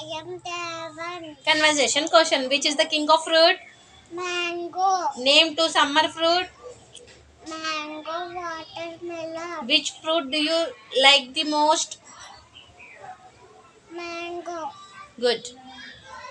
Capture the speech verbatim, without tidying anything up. I am Devan. Conversation question. Which is the king of fruit? Mango. Name two summer fruit. Mango, watermelon. Which fruit do you like the most? Mango. Good.